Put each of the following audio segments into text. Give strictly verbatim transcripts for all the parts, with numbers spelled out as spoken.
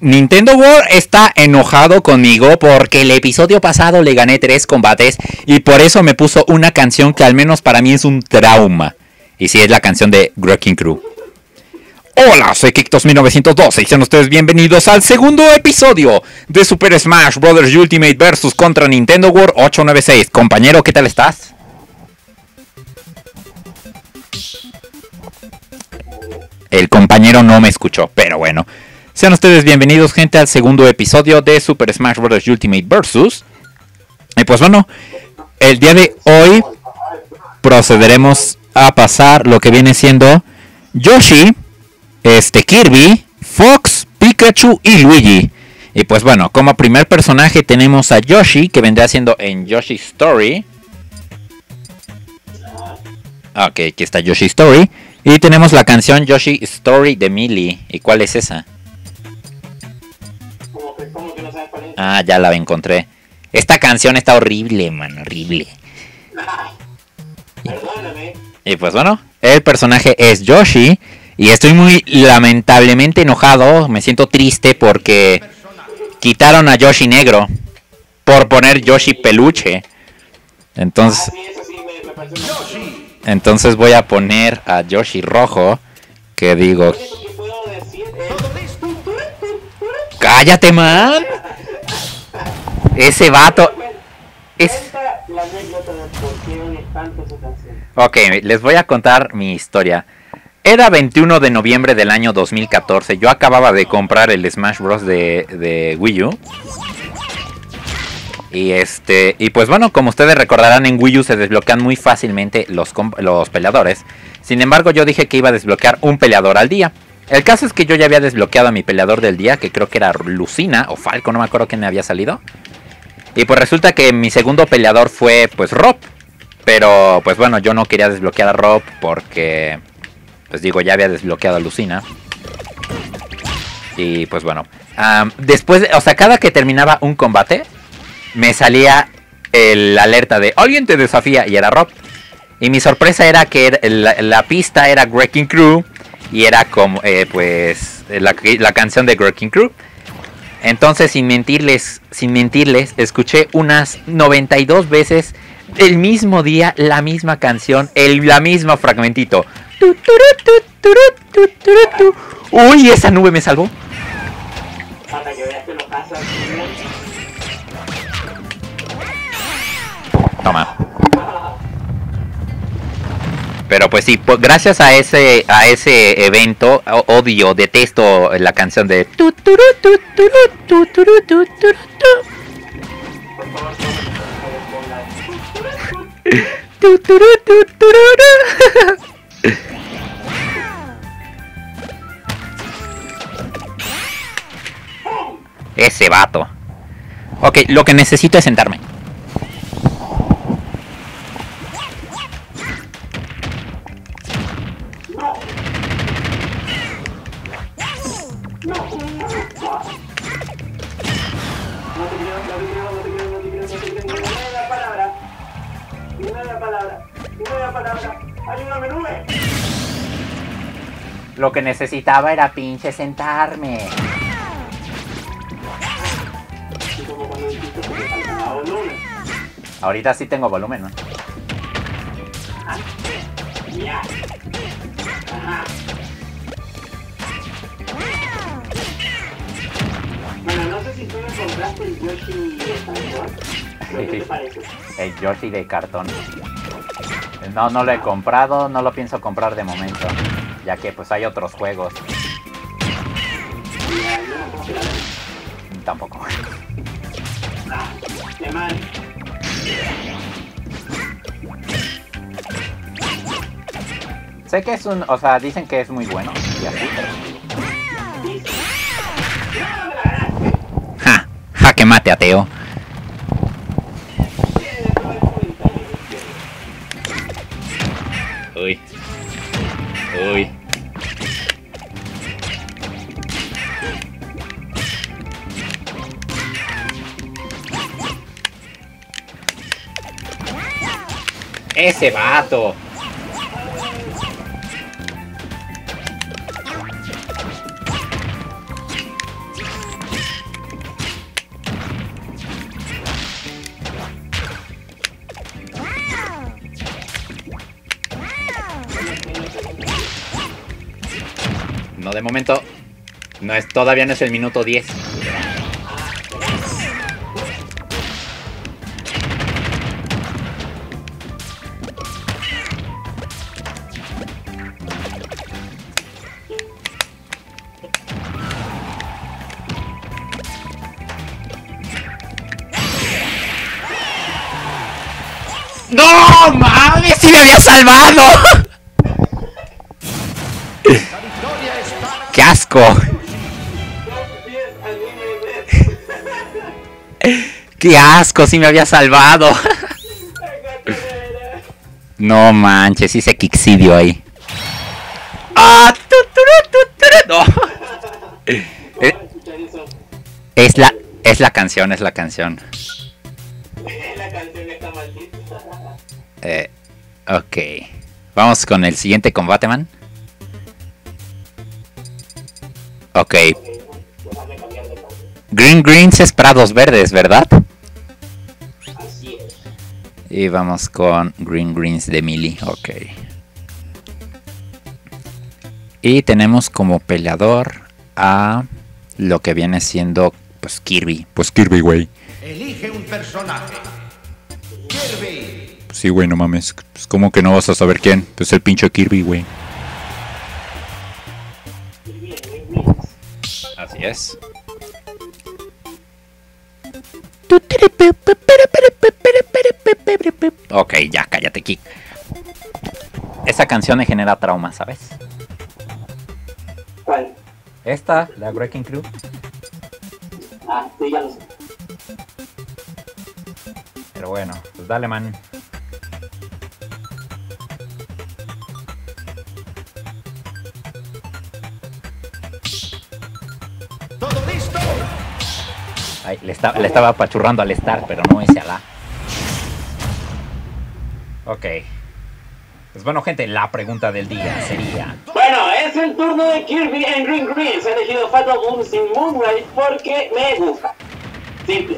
Nintendo World está enojado conmigo porque el episodio pasado le gané tres combates y por eso me puso una canción que al menos para mí es un trauma. Y sí, es la canción de Wrecking Crew. Hola, soy Kiktos mil novecientos doce y sean ustedes bienvenidos al segundo episodio de Super Smash Bros Ultimate versus contra Nintendo World ocho noventa y seis. Compañero, ¿qué tal estás? El compañero no me escuchó, pero bueno. Sean ustedes bienvenidos, gente, al segundo episodio de Super Smash Bros Ultimate versus. Y pues bueno, el día de hoy procederemos a pasar lo que viene siendo Yoshi, este Kirby, Fox, Pikachu y Luigi. Y pues bueno, como primer personaje tenemos a Yoshi, que vendrá siendo en Yoshi's Story. Ok, aquí está Yoshi's Story. Y tenemos la canción Yoshi's Story de Millie. ¿Y cuál es esa? Ah, ya la encontré. Esta canción está horrible, man, horrible. Perdóname. Y pues bueno, el personaje es Yoshi. Y estoy muy lamentablemente enojado. Me siento triste porque quitaron a Yoshi negro por poner Yoshi peluche. Entonces Entonces voy a poner a Yoshi rojo. Que digo, cállate, man. Ese vato es... Ok, les voy a contar mi historia. Era veintiuno de noviembre del año dos mil catorce. Yo acababa de comprar el Smash Bros de, de Wii U. Y este y pues bueno, como ustedes recordarán, en Wii U se desbloquean muy fácilmente los, los peleadores. Sin embargo, yo dije que iba a desbloquear un peleador al día. El caso es que yo ya había desbloqueado a mi peleador del día, que creo que era Lucina o Falco, no me acuerdo quién me había salido. Y pues resulta que mi segundo peleador fue pues Rob. Pero pues bueno, yo no quería desbloquear a Rob porque, pues digo, ya había desbloqueado a Lucina. Y pues bueno, um, después, o sea, cada que terminaba un combate me salía la alerta de alguien te desafía y era Rob. Y mi sorpresa era que la, la pista era Wrecking Crew. Y era como, eh, pues, la, la canción de Wrecking Crew. Entonces, sin mentirles, sin mentirles, escuché unas noventa y dos veces el mismo día la misma canción, el la misma fragmentito. Uy, esa nube me salvó. Toma. Pero pues sí, pues gracias a ese a ese evento, odio, detesto la canción de... Ese vato. Ok, lo que necesito es sentarme. Lo que necesitaba era pinche sentarme. Ahorita sí tengo volumen, ¿no? Bueno, no sé si tú me compraste el Yoshi de cartón. ¿Qué te parece? El Yoshi de cartón. No, no lo he comprado, no lo pienso comprar de momento. Ya que pues hay otros juegos. Tampoco. Sé que es un... O sea, dicen que es muy bueno. Y así, pero... Ja, ja que mate, ateo. Uy. Uy. Ese vato. No, de momento. No es, todavía no es el minuto diez. ¡No mames! ¡Si me había salvado! ¡Qué asco! ¡Qué asco! ¡Si me había salvado! No manches, hice kixidio ahí. ¡Ah! No. Es la, es la canción, es la canción. La canción está maldita. Eh, ok. Vamos con el siguiente combate, man. Ok. Green Greens es prados verdes, ¿verdad? Así es. Y vamos con Green Greens de Millie, ok. Y tenemos como peleador a lo que viene siendo, pues, Kirby. Pues Kirby, güey. Elige un personaje. Kirby. Sí, güey, no mames. Pues, ¿cómo que no vas a saber quién? Pues el pinche Kirby, güey. Así es. Ok, ya, cállate, Kik. Esa canción me genera trauma, ¿sabes? ¿Cuál? Esta, la Wrecking Crew. Ah, sí, ya lo sé. Pero bueno, pues dale, man. Ay, le, está, le estaba apachurrando al Star, pero no hice ala. Ok. Pues bueno, gente, la pregunta del día sería... Bueno, es el turno de Kirby en Green Greens. He elegido Fatal Bonds in Moonlight porque me gusta. Simple.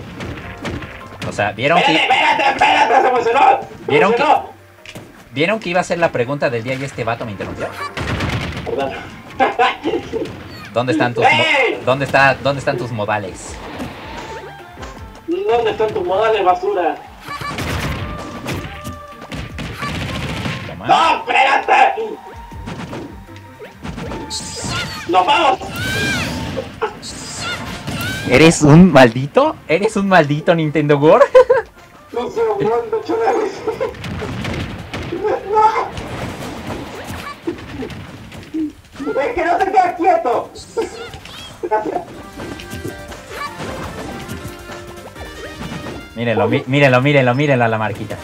O sea, ¿vieron espérate, que...? ¡Espérate, espérate! ¡Se emocionó! ¡Se ¿Vieron emocionó! Que... ¿Vieron que iba a ser la pregunta del día y este vato me interrumpió? Perdón. ¿Dónde están tus, ¡hey! mo... ¿Dónde está... ¿Dónde están tus modales? ¿Dónde están tus modales, basura? Toma. ¡No, espérate! ¡Nos vamos! ¿Eres un maldito? ¿Eres un maldito Nintendo World? No sé, World, no chorales. ¡No! ¡Es que no te quedas quieto! Gracias. Mírenlo, mí, mírenlo, mírenlo, mírenlo a la marquita.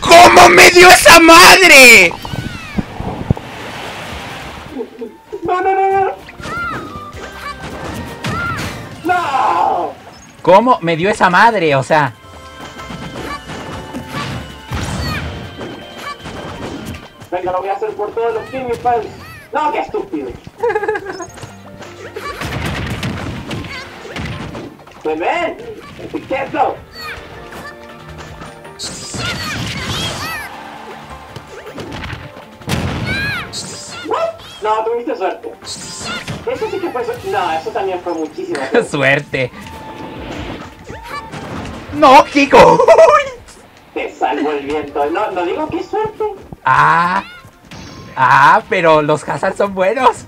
¡Cómo me dio esa madre! No, no, no, no. ¡No! ¿Cómo me dio esa madre? O sea... Venga, lo voy a hacer por todos los Kirby fans. ¡No, qué estúpido! ¡Pues ven! ¡Estoy quieto! No, tuviste suerte. Eso sí que fue suerte. No, eso también fue muchísimo. ¡Suerte! ¡No, Kiko! Te salvo el viento. No, no digo que es suerte. ¡Ah! ¡Ah! Pero los Hazard son buenos.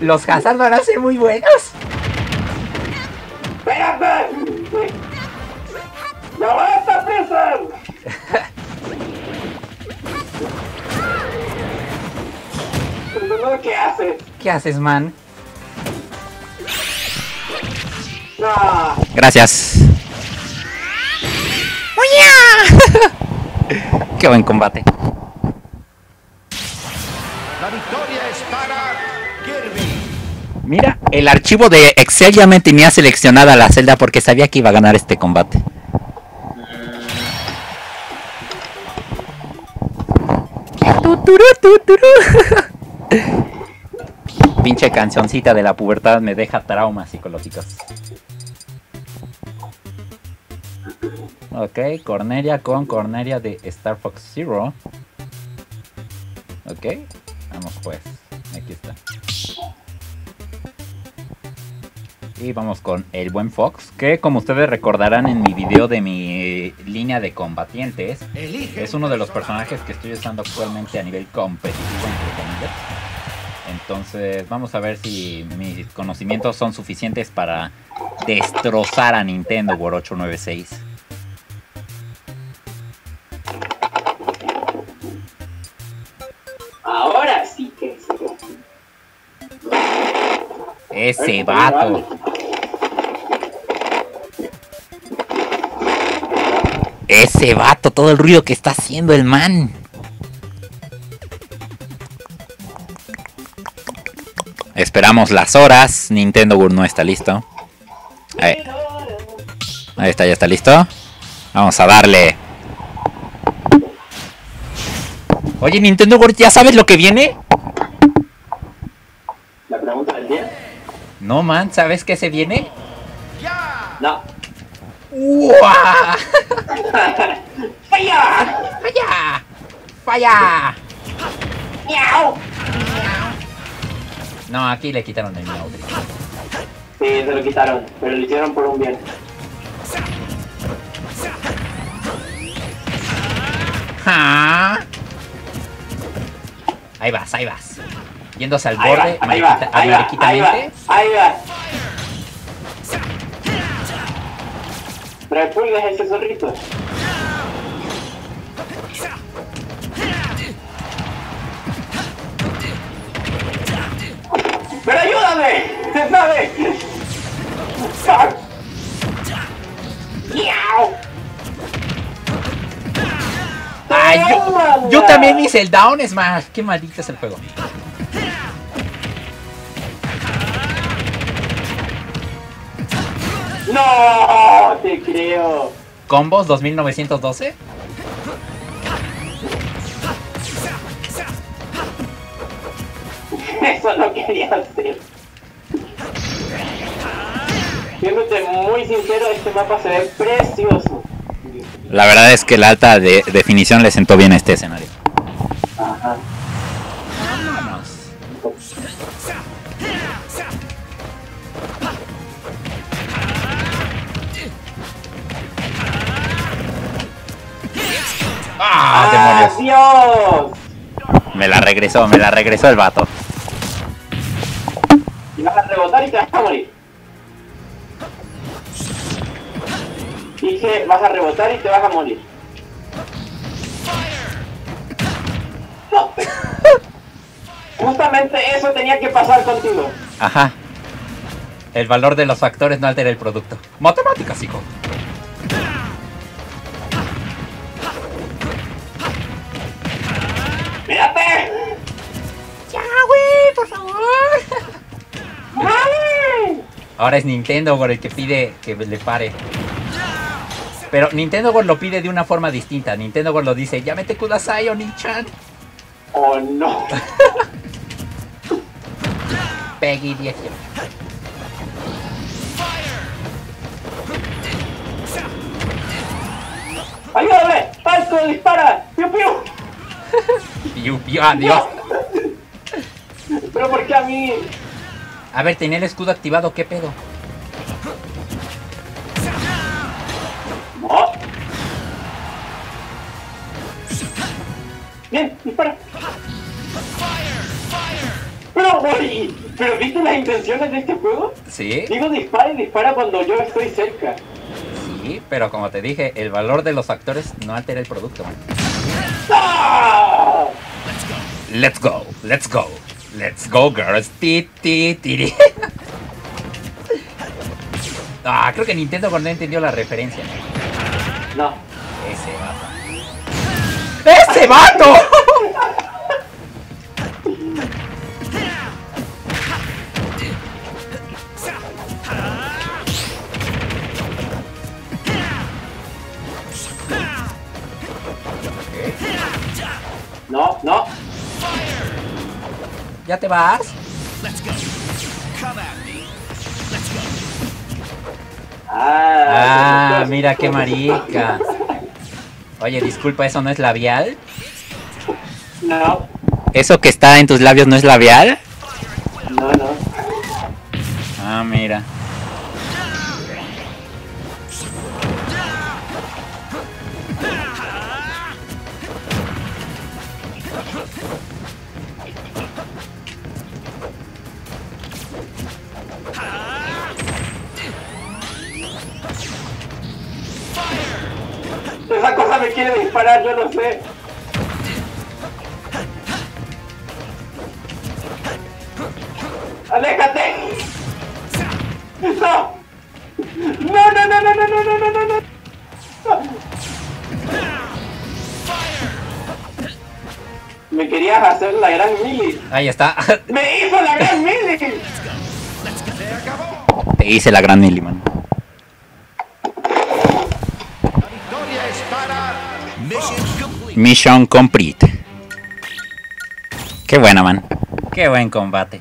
Los Hazard van a ser muy buenos. ¡Espérate! ¡No voy a estar presa! ¿Qué haces? ¿Qué haces, man? No. Gracias. ¡Oh, yeah! ¡Qué buen combate! La victoria es para Kirby. Mira, el archivo de Excel ya me tenía seleccionada la celda porque sabía que iba a ganar este combate. Pinche cancioncita de la pubertad me deja traumas psicológicos. Ok, Corneria con Corneria de Star Fox Zero. Ok, vamos pues, aquí está. Y vamos con el buen Fox, que como ustedes recordarán en mi video de mi línea de combatientes, es uno de los personajes que estoy usando actualmente a nivel competitivo, entre comillas. Entonces vamos a ver si mis conocimientos son suficientes para destrozar a Nintendo World ocho noventa y seis. Ahora sí que se... Ese vato. Ese vato, todo el ruido que está haciendo el man. Esperamos las horas. Nintendo World no está listo. Ahí, ahí está, ya está listo. Vamos a darle. Oye, Nintendo World, ¿ya sabes lo que viene? ¿La pregunta del día? No, man, ¿sabes qué se viene? No. ¡Uah! ¡Falla! ¡Falla! ¡Falla! ¡Miau! No, aquí le quitaron el miau. Sí, se lo quitaron, pero lo hicieron por un bien. ¿Ah? Ahí vas, ahí vas. Yéndose al borde, mariquitamente. Ahí va. Repulgas ese zorrito. ¡Pero ayúdame! ¡Dame! ¡Ay, yo, yo también hice el down smash! ¡Qué maldito es el juego! ¡No! ¡Te creo! ¿Combos dos mil novecientos doce? Eso no quería hacer. Siéndote muy sincero, este mapa se ve precioso. La verdad es que la alta de definición le sentó bien a este escenario. Ajá. Vámonos. ¡Ah, demonios! ¡Dios! Me la regresó, me la regresó el vato. Y vas a rebotar y te vas a morir. Dije, vas a rebotar y te vas a morir. No. Justamente eso tenía que pasar contigo. Ajá. El valor de los factores no altera el producto. Matemáticas, hijo. ¡Mírate! ¡Ya, güey! ¡Por favor! ¡Vale! Ahora es Nintendo por el que pide que le pare. Pero Nintendo World lo pide de una forma distinta. Nintendo World lo dice, ya mete Kudasai, Oni-chan. Oh no. Peggy dieciocho. ¡Ayúdame! ¡Falco, dispara! ¡Piu, piu! ¡Piu, piu! ¡Adiós! ¿Pero por qué a mí? A ver, tenía el escudo activado, ¿qué pedo? Oh. Bien, dispara. Pero, güey, ¿pero viste las intenciones de este juego? Sí. Digo, dispara y dispara cuando yo estoy cerca. Sí, pero como te dije, el valor de los factores no altera el producto. ¡Ah! Let's go, let's go, let's go, girls. Ti, ti, ti. Ah, creo que Nintendo no entendió la referencia. No. Ese vato. ¡Ese vato! no, no. ¿Ya te vas? Ah, ah, mira qué marica. Oye, disculpa, ¿eso no es labial? No. ¿Eso que está en tus labios no es labial? No, no. Ah, mira. Esa cosa me quiere disparar, yo no sé. ¡Aléjate! ¡No! ¡No, no, no, no, no, no, no, no, no! Me querías hacer la gran Millie. Ahí está. ¡Me hizo la gran Millie! Te hice la gran Millie, man. Mission complete. Qué buena, man. Qué buen combate.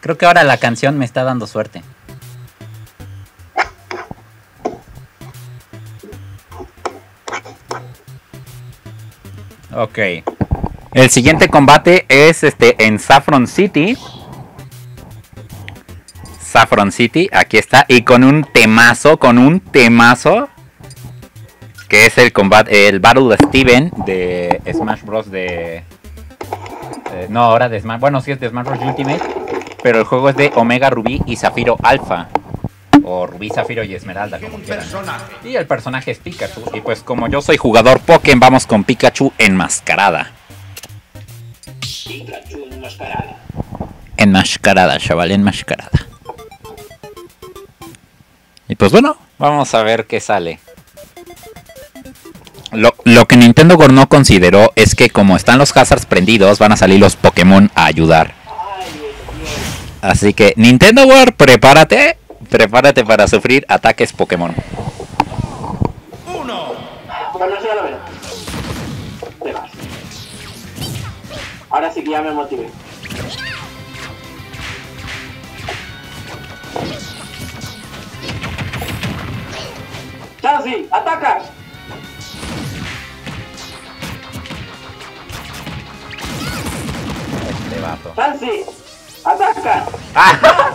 Creo que ahora la canción me está dando suerte. Ok. El siguiente combate es este en Saffron City. Saffron City, aquí está, y con un temazo, con un temazo que es el combate, el Battle de Steven de Smash Bros de... Eh, no, ahora de Smash, bueno, sí es de Smash Bros Ultimate, pero el juego es de Omega, Rubí y Zafiro Alpha, o Rubí, Zafiro y Esmeralda, como quieran. Y el personaje es Pikachu, y pues como yo soy jugador Pokémon, vamos con Pikachu enmascarada. Pikachu enmascarada. Enmascarada, chaval, enmascarada. Y pues bueno, vamos a ver qué sale. Lo, lo que Nintendo World no consideró es que como están los hazards prendidos, van a salir los Pokémon a ayudar. Así que Nintendo World, prepárate, prepárate para sufrir ataques Pokémon. Uno. Bueno, eso ya lo veo. Te vas. Ahora sí que ya me motivé. Chansey, ataca. Este vato. Chansey, ataca. ¡Ah!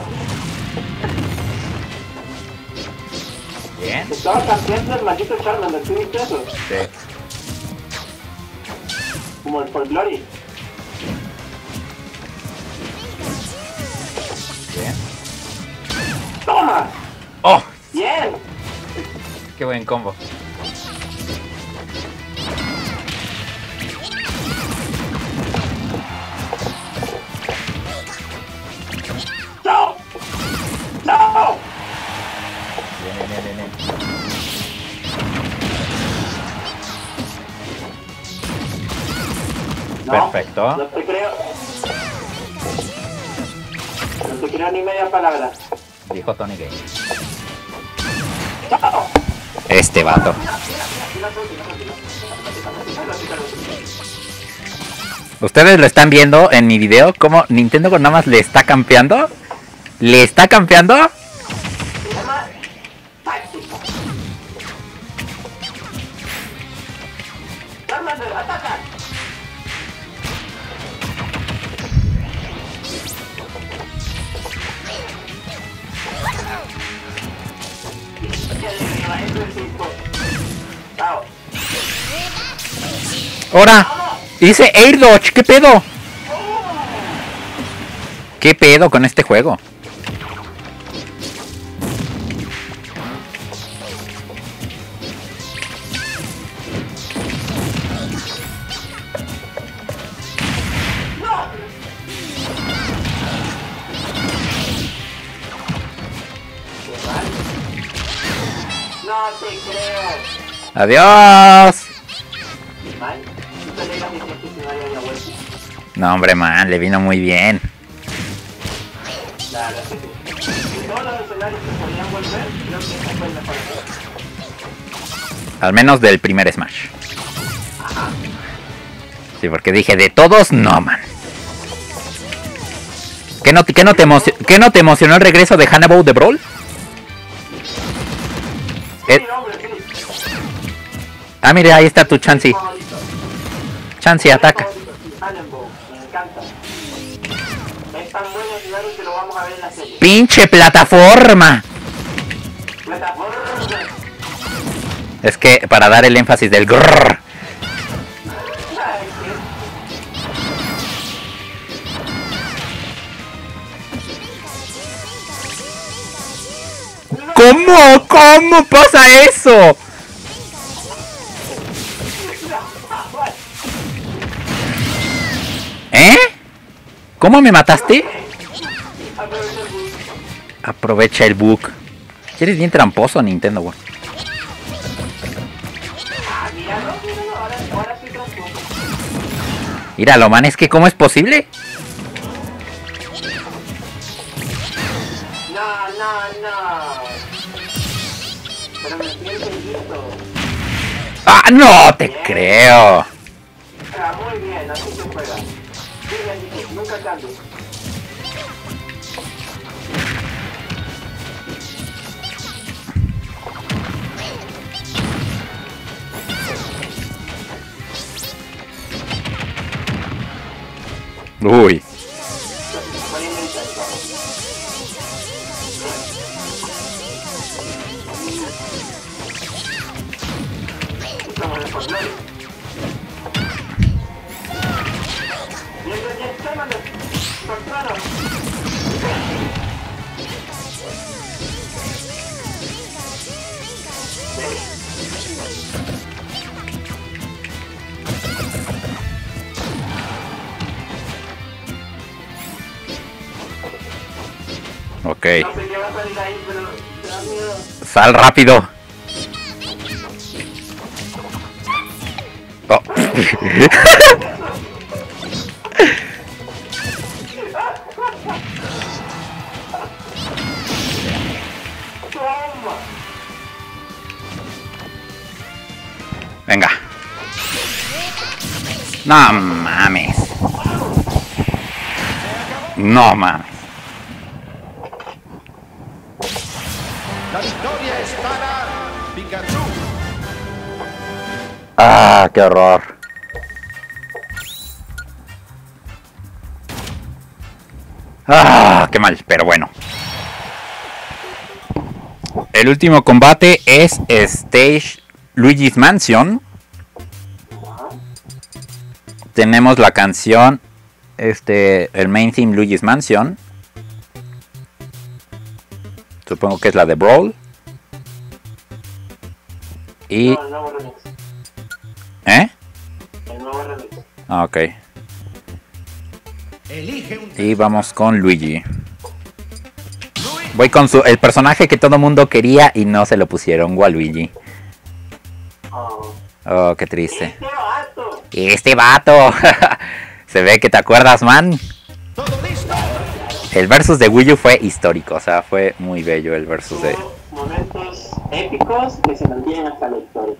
Bien. Estaba cambiando el maldito Charmander, ¿tú viste eso? Sí. Como el For Glory. Bien. Toma. Oh. Bien. Qué buen combo. ¡No! ¡No! Bien, bien, bien, bien. No, perfecto. No te creo. No te creo ni media palabra. Dijo Tony Gay. ¡No! Este vato. Ustedes lo están viendo en mi video como Nintendo nada más le está campeando. ¿Le está campeando? Ahora, dice Air Dodge, ¿qué pedo? ¿Qué pedo con este juego? No te creo. Adiós. No, hombre, man, le vino muy bien. Al menos del primer Smash. Sí, porque dije, de todos, no, man. ¿Qué no, qué no, te, emocio ¿qué no te emocionó el regreso de Hannibal de Brawl? Eh... Ah, mira, ahí está tu Chansey. Chansey, ataca. ¡Pinche plataforma! Es que para dar el énfasis del grrrr. ¿Cómo? ¿Cómo pasa eso? ¿Eh? ¿Cómo me mataste? Aprovecha el bug. Eres bien tramposo, Nintendo World. Míralo, man, es que ¿cómo es posible? No, no, no. Pero me siento listo. ¡Ah, no te bien. Creo! Ah, muy bien, así se juega. Sí, nunca cambio. Uy. Ok. No sé qué va a salir ahí, pero te da miedo. Sal rápido. Oh. Venga. No mames. No mames. ¡Ah, qué horror! ¡Ah, qué mal! Pero bueno. El último combate es Stage Luigi's Mansion. Tenemos la canción, este, el main theme Luigi's Mansion. Supongo que es la de Brawl. Y... ¿Eh? Ah, ok. Y vamos con Luigi. Voy con su, el personaje que todo mundo quería y no se lo pusieron, Waluigi. Oh, qué triste. Este vato. Se ve que te acuerdas, man. El versus de Wii U fue histórico, o sea, fue muy bello el versus de... Momentos épicos que se mantienen hasta la historia.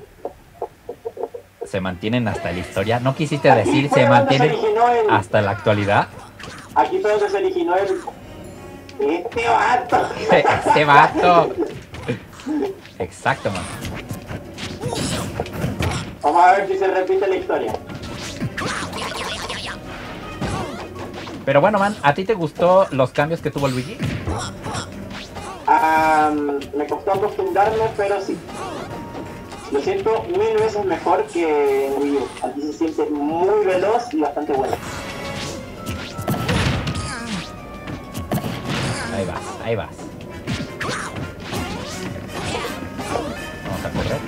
Se mantienen hasta la historia. ¿No quisiste aquí decir se mantienen el... hasta la actualidad? Aquí fue donde se originó el... Este vato. Este vato. Exacto, man. Vamos a ver si se repite la historia. Pero bueno, man, ¿a ti te gustó los cambios que tuvo Luigi? Um, me costó acostumbrarme, pero sí. Lo siento mil veces mejor que Wii U. Aquí se siente muy veloz y bastante bueno. Ahí vas, ahí vas. Vamos a correr.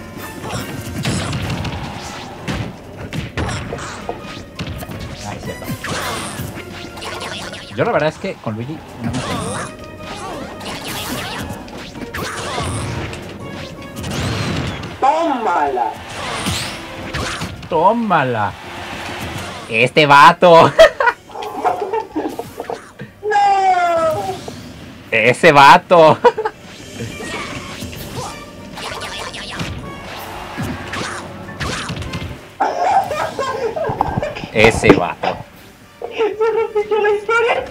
Ahí se va. Yo la verdad es que con Luigi no me tengo. ¡Tómala! ¡Tómala! ¡Este vato! ¡No! ¡Ese vato! Ese vato. Se repitió la historia.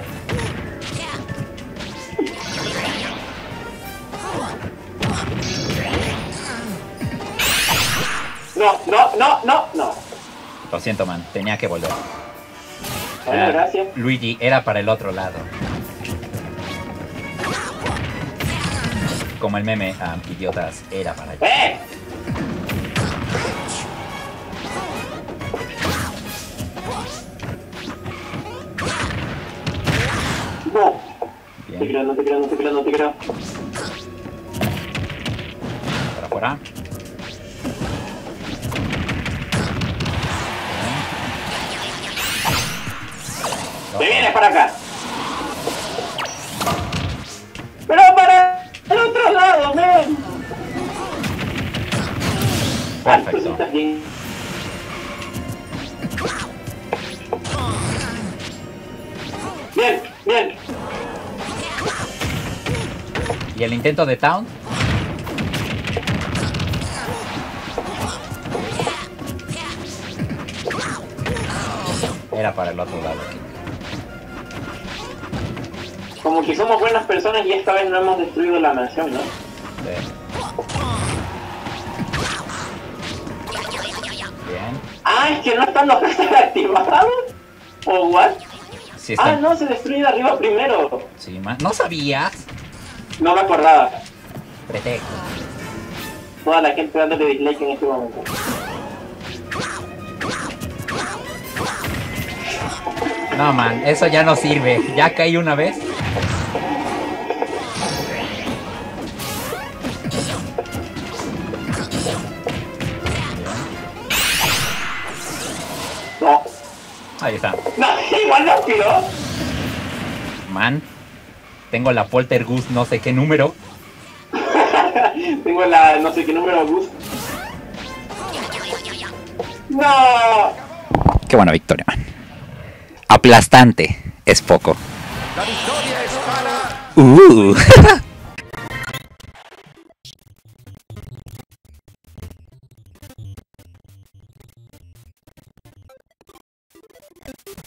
No, no, no, no, no. Lo siento, man. Tenía que volver. Bueno, uh, gracias. Luigi era para el otro lado. Como el meme, um, idiotas, era para allá. ¡Eh! No. Bien. Te creo, no te creo, no te creo, no te creo. Para afuera. ¡Te vienes para acá! ¡Pero para el otro lado, men! Perfecto. Bien, bien. ¿Y el intento de Town? Era para el otro lado. Como que somos buenas personas y esta vez no hemos destruido la mansión, ¿no? Sí. Bien. Ah, es que no están los casas activados. ¿O what? Sí está. Ah, no, se destruye de arriba primero. Sí, más. ¿No sabías? No me acordaba. Pretexto. Toda la gente dándole dislike en este momento. No, man, eso ya no sirve. Ya caí una vez. No. Ahí está. No, igual no tiró. Man, tengo la poltergeist no sé qué número. Tengo la no sé qué número Gus. No. Qué buena victoria, man. Aplastante es poco. La victoria es para... Uh.